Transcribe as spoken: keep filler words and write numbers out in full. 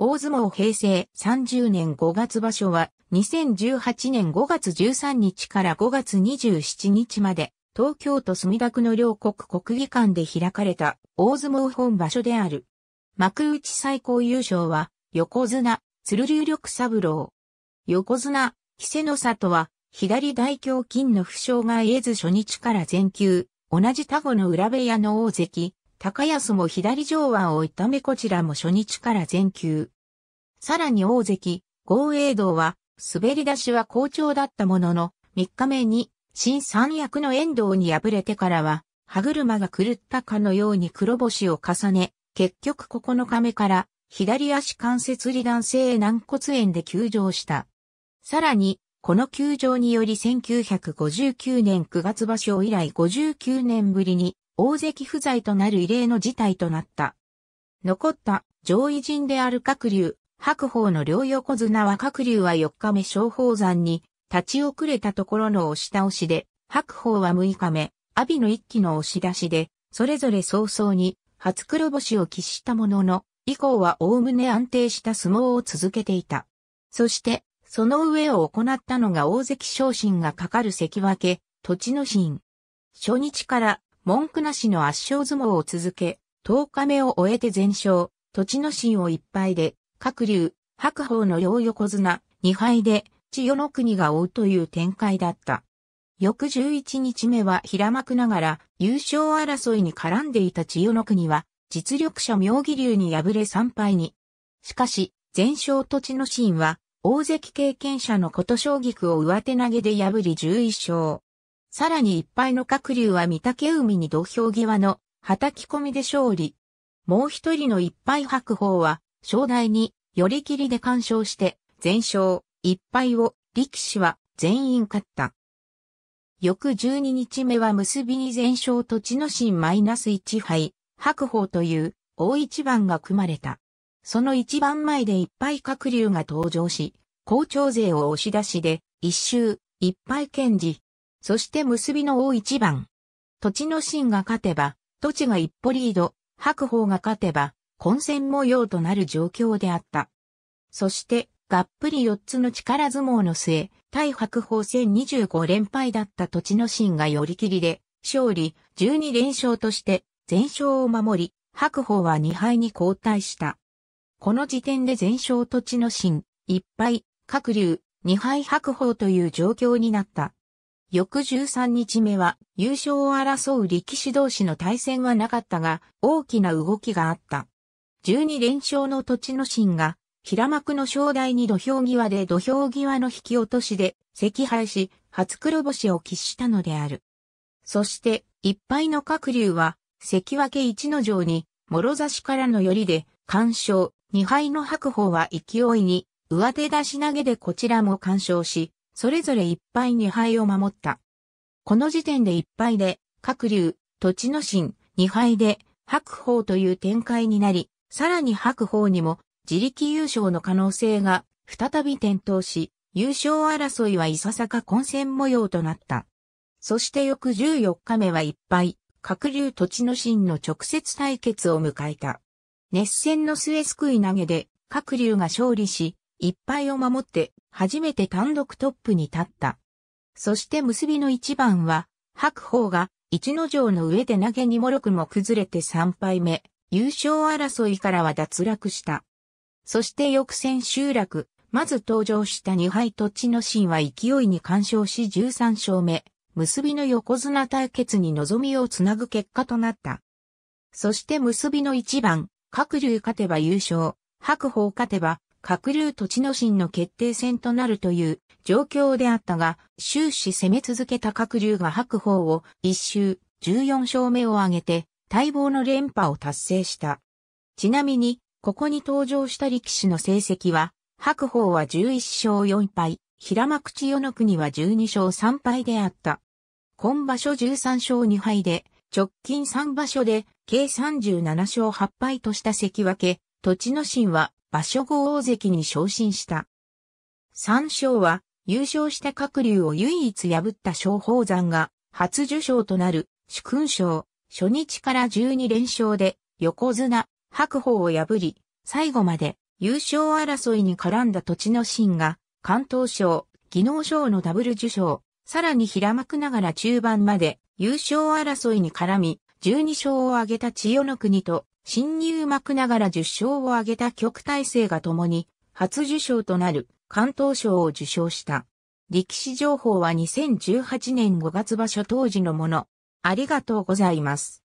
大相撲へいせいさんじゅうねんごがつ場所はにせんじゅうはちねんごがつじゅうさんにちからごがつにじゅうしちにちまで東京都墨田区の両国国技館で開かれた大相撲本場所である。幕内最高優勝は横綱、鶴竜緑三郎。横綱、稀勢の里は左大胸筋の負傷が癒えず初日から全休。同じ田子の浦部屋の大関、高安も左上腕を痛めこちらも初日から全休。さらに大関、豪栄道は、滑り出しは好調だったものの、みっかめに、新三役の遠藤に敗れてからは、歯車が狂ったかのように黒星を重ね、結局ここのかめから、左足関節離断性軟骨炎で休場した。さらに、この休場によりせんきゅうひゃくごじゅうきゅうねんくがつ場所以来ごじゅうきゅうねんぶりに大関不在となる異例の事態となった。残った上位陣である鶴竜、白鵬の両横綱は鶴竜はよっかめ松鳳山に立ち遅れたところの押し倒しで、白鵬はむいかめ、阿炎の一気の押し出しで、それぞれ早々に初黒星を喫したものの、以降はおおむね安定した相撲を続けていた。そして、その上を行ったのが大関昇進がかかる関脇、栃ノ心。初日から文句なしの圧勝相撲を続け、とおかめを終えて全勝、栃ノ心をいっぱいで、鶴竜、白鵬の両横綱、にはいで、千代の国が追うという展開だった。翌じゅういちにちめは平幕ながら優勝争いに絡んでいた千代の国は、実力者妙義龍に敗れさんぱいに。しかし、全勝栃ノ心は、大関経験者の琴奨菊を上手投げで破りじゅういっしょう。さらにいっぱいの鶴竜は御嶽海に土俵際のはたき込みで勝利。もう一人のいっぱい白鵬は正代に寄り切りで完勝して全勝いっぱいを力士は全員勝った。翌じゅうににちめは結びに全勝栃ノ心マイナスいちはい白鵬という大一番が組まれた。その一番前で一敗鶴竜が登場し、好調勢を押し出しで、一周、一敗堅持。そして結びの大一番。栃ノ心が勝てば、栃が一歩リード、白鵬が勝てば、混戦模様となる状況であった。そして、がっぷりよっつの力相撲の末、対白鵬戦にじゅうごれんぱいだった栃ノ心が寄り切りで、勝利、じゅうにれんしょうとして、全勝を守り、白鵬はにはいに後退した。この時点で全勝栃ノ心、いっぱい、鶴竜、にはい白鵬という状況になった。翌じゅうさんにちめは優勝を争う力士同士の対戦はなかったが、大きな動きがあった。じゅうにれんしょうの栃ノ心が、平幕の正代に土俵際で土俵際の引き落としで、惜敗し、初黒星を喫したのである。そして、いっぱいの鶴竜は、関脇逸ノ城に、諸差しからの寄りで、完勝。にはいの白鵬は勢いに、上手出し投げでこちらも完勝し、それぞれいっぱいにはいを守った。この時点でいっぱいで、鶴竜、栃ノ心、にはいで、白鵬という展開になり、さらに白鵬にも、自力優勝の可能性が、再び点灯し、優勝争いはいささか混戦模様となった。そして翌じゅうよっかめはいっぱい、鶴竜栃ノ心の直接対決を迎えた。熱戦の末すくい投げで、鶴竜が勝利し、一敗を守って、初めて単独トップに立った。そして結びの一番は、白鵬が、逸ノ城の上手投げにもろくも崩れてさんぱいめ、優勝争いからは脱落した。そして翌千秋楽、まず登場したにはい栃ノ心は勢いに完勝しじゅうさんしょうめ、結びの横綱対決に望みをつなぐ結果となった。そして結びの一番、鶴竜勝てば優勝、白鵬勝てば、鶴竜栃ノ心の決定戦となるという状況であったが、終始攻め続けた鶴竜が白鵬を一周じゅうよんしょうめを挙げて、待望の連覇を達成した。ちなみに、ここに登場した力士の成績は、白鵬はじゅういっしょうよんぱい、平幕千代の国はじゅうにしょうさんぱいであった。今場所じゅうさんしょうにはいで、直近さんばしょで、計さんじゅうななしょうはっぱいとした関脇、栃ノ心は場所後大関に昇進した。さんしょうは優勝した鶴竜を唯一破った松鳳山が初受賞となる殊勲賞、初日からじゅうにれんしょうで横綱、白鵬を破り、最後まで優勝争いに絡んだ栃ノ心が、敢闘賞、技能賞のダブル受賞、さらに平幕ながら中盤まで優勝争いに絡み、じゅうにしょうを挙げた千代の国と、新入幕ながらじゅっしょうを挙げた旭大星が共に、初受賞となる敢闘賞を受賞した。力士情報はにせんじゅうはちねんごがつ場所当時のもの。ありがとうございます。